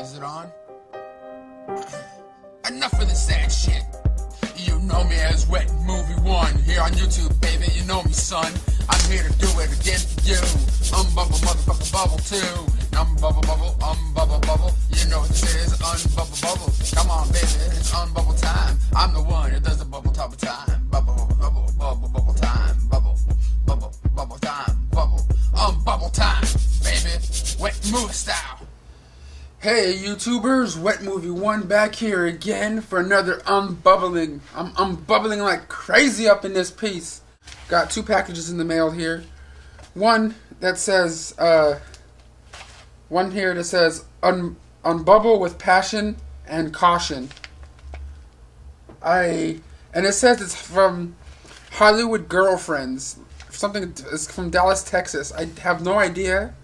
Is it on? Enough of this sad shit. You know me as Wet Movie One. Here on YouTube, baby, you know me, son. I'm here to do it again for you. Bubble, motherfucker, bubble, too. Bubble, bubble, bubble, bubble. You know what this is, unbubble, bubble. Come on, baby, it's unbubble time. I'm the one that does the bubble top of time. Bubble, bubble, bubble, bubble time. Bubble, bubble, bubble time. Bubble, unbubble time, baby. Wet Movie style. Hey, YouTubers, Wet Movie One back here again for another unbubbling. I'm unbubbling like crazy up in this piece. Got two packages in the mail here. One that says, one here that says, unbubble with passion and caution. And it says it's from Hollywood Girlfriends. Something, it's from Dallas, Texas. I have no idea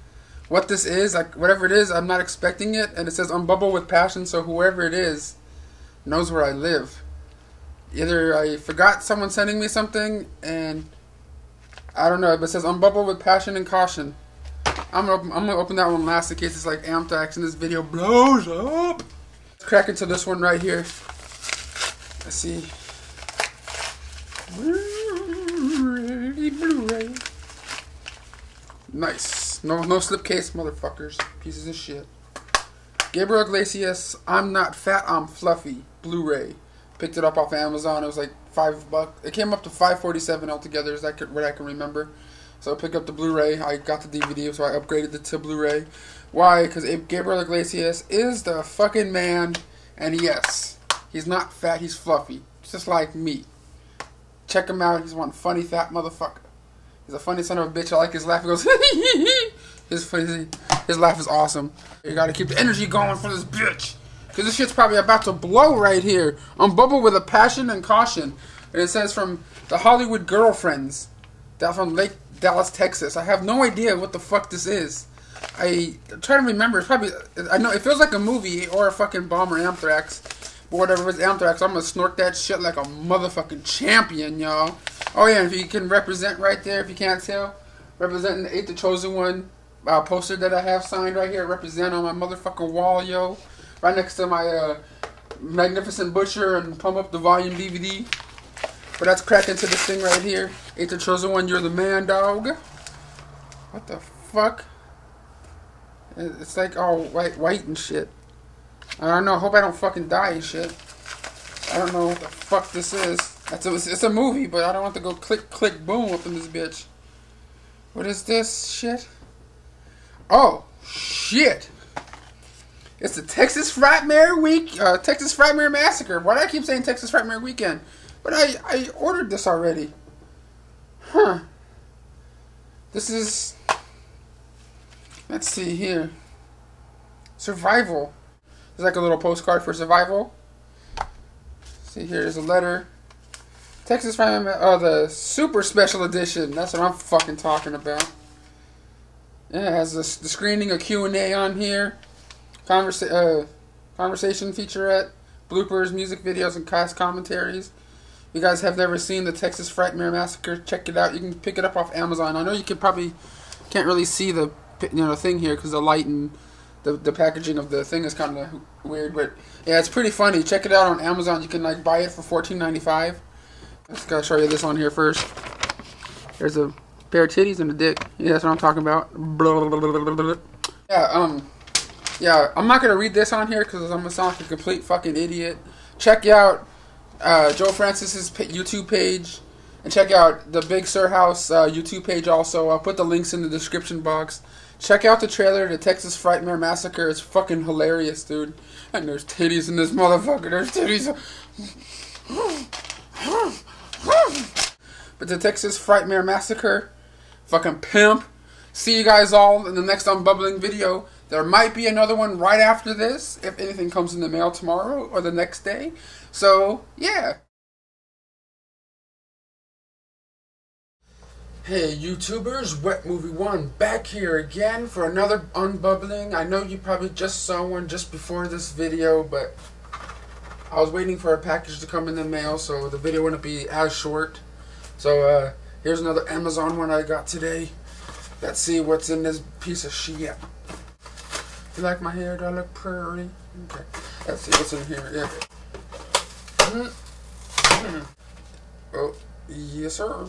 what this is. Like, whatever it is, I'm not expecting it. And it says unbubble with passion, so whoever it is knows where I live. Either I forgot someone sending me something, and I don't know, but it says unbubble with passion and caution. I'm gonna open that one last in case it's like amped action. This video blows up. Let's crack into this one right here. Let's see. Nice. No slipcase, motherfuckers. Pieces of shit. Gabriel Iglesias, I'm not fat, I'm fluffy. Blu-ray. Picked it up off Amazon. It was like $5. It came up to $5.47 altogether. Is that what I can remember? So I picked up the Blu-ray. I got the DVD, so I upgraded it to Blu-ray. Why? Because Gabriel Iglesias is the fucking man. And yes, he's not fat. He's fluffy, just like me. Check him out. He's one funny fat motherfucker. He's a funny son of a bitch. I like his laugh. He goes, his laugh is awesome. You gotta keep the energy going for this bitch, because this shit's probably about to blow right here. Unbubble with a passion and caution. And it says from the Hollywood Girlfriends. That's from Lake Dallas, Texas. I have no idea what the fuck this is. I try to remember. It's probably, I know it feels like a movie or a fucking bomb or anthrax. But whatever it's anthrax, I'm going to snort that shit like a motherfucking champion, y'all. Oh yeah, if you can represent right there, if you can't tell. Representing the 8th, the Chosen One poster that I have signed right here. Represent on my motherfucking wall, yo. Right next to my Magnificent Butcher and Pump Up the Volume DVD. But let's crack into this thing right here. 8th the Chosen One, you're the man, dog. What the fuck? It's like all white and shit. I don't know. I hope I don't fucking die and shit. I don't know what the fuck this is. It's a movie, but I don't want to go click, click, boom up in this bitch. What is this shit? Oh, shit. It's the Texas Frightmare Texas Frightmare Massacre. Why do I keep saying Texas Frightmare Weekend? But I ordered this already. Huh. This is, let's see here. Survival. There's like a little postcard for survival. See, here's a letter. Texas Frightmare, oh, the super special edition. That's what I'm fucking talking about. Yeah, it has the screening, a Q&A on here. Conversation featurette, bloopers, music videos, and cast commentaries. If you guys have never seen the Texas Frightmare Massacre, check it out. You can pick it up off Amazon. I know you can't really see the thing here because the light and the packaging of the thing is kind of weird, but yeah, it's pretty funny. Check it out on Amazon. You can like buy it for $14.95. Just gotta show you this on here first. There's a pair of titties and a dick. Yeah, that's what I'm talking about. Blah, blah, blah, blah, blah. Yeah. Yeah, I'm not going to read this on here because I'm going to sound like a complete fucking idiot. Check out Joe Francis's YouTube page. And check out the Big Sur House YouTube page also. I'll put the links in the description box. Check out the trailer to Texas Frightmare Massacre. It's fucking hilarious, dude. And there's titties in this motherfucker. There's titties. But the Texas Frightmare Massacre. Fucking pimp. See you guys all in the next unbubbling video. There might be another one right after this, if anything comes in the mail tomorrow or the next day. So, yeah. Hey, YouTubers, Wet Movie One back here again for another unbubbling. I know you probably just saw one just before this video, but I was waiting for a package to come in the mail, so the video wouldn't be as short. So, here's another Amazon one I got today. Let's see what's in this piece of shit. You like my hair? Do I look pretty? Okay. Let's see what's in here. Yeah. Oh, yes, sir.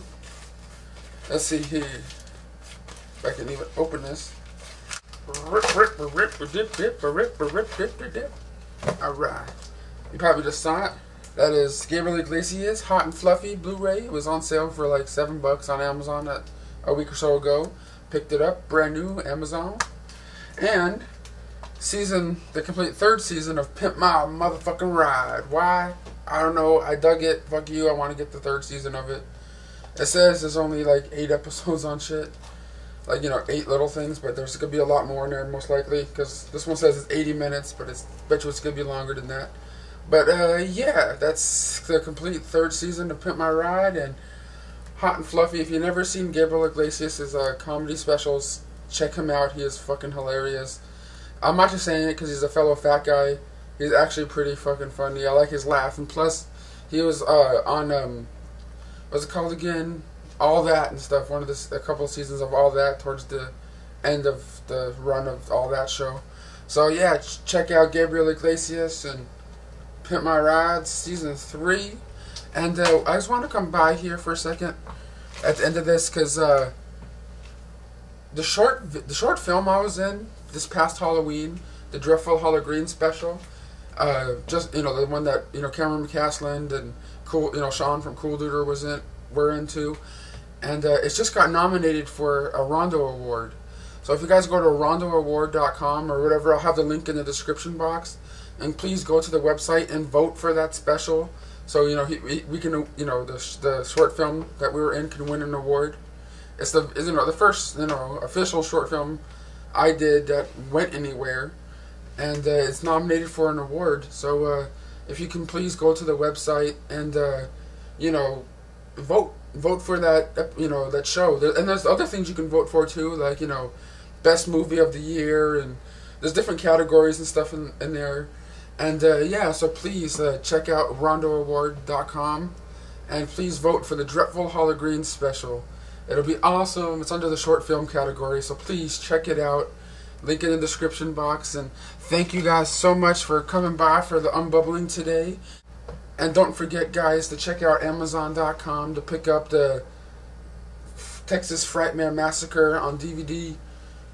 Let's see here. If I can even open this. Alright. You probably just saw it. That is Gabriel Iglesias, Hot and Fluffy Blu-ray. It was on sale for like $7 on Amazon a week or so ago. Picked it up, brand new, Amazon. And the complete third season of Pimp My Motherfucking Ride. Why? I don't know. I dug it. Fuck you. I want to get the third season of it. It says there's only like 8 episodes on shit. Like, you know, 8 little things, but there's going to be a lot more in there, most likely. Because this one says it's 80 minutes, but I bet you it's going to be longer than that. But, yeah, that's the complete third season of Pimp My Ride and Hot and Fluffy. If you've never seen Gabriel Iglesias' comedy specials, check him out. He is fucking hilarious. I'm not just saying it because he's a fellow fat guy. He's actually pretty fucking funny. I like his laugh. And plus, he was on, what's it called again? All That and stuff. A couple seasons of All That towards the end of the run of All That show. So yeah, check out Gabriel Iglesias and Pimp My Ride season 3. And I just want to come by here for a second at the end of this because the short film I was in this past Halloween, the Dreadful Hallowgreen Special, just the one that Cameron McCaslin and Sean from Cool Dooter were into, and it's just got nominated for a Rondo Award. So if you guys go to RondoAward.com or whatever, I'll have the link in the description box, and please go to the website and vote for that special. So we can the short film that we were in can win an award. It's the first official short film I did that went anywhere, and it's nominated for an award. So if you can please go to the website and vote for that that show. And there's other things you can vote for too, like best movie of the year, and there's different categories and stuff in there. And yeah, so please check out RondoAward.com and please vote for the Dreadful Hallowgreen Special. It'll be awesome. It's under the short film category, so please check it out. Link in the description box. And thank you guys so much for coming by for the unbubbling today. And don't forget, guys, to check out Amazon.com to pick up the Texas Frightmare Massacre on DVD.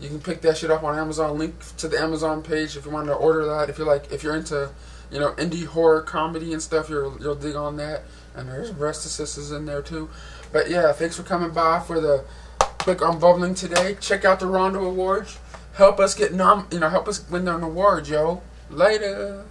You can pick that shit up on Amazon. Link to the Amazon page if you want to order that. If you're into, indie horror comedy and stuff, you'll dig on that. And there's Rest Assistance in there too. But yeah, thanks for coming by for the quick unbubbling today. Check out the Rondo Awards. Help us win an award, yo. Later.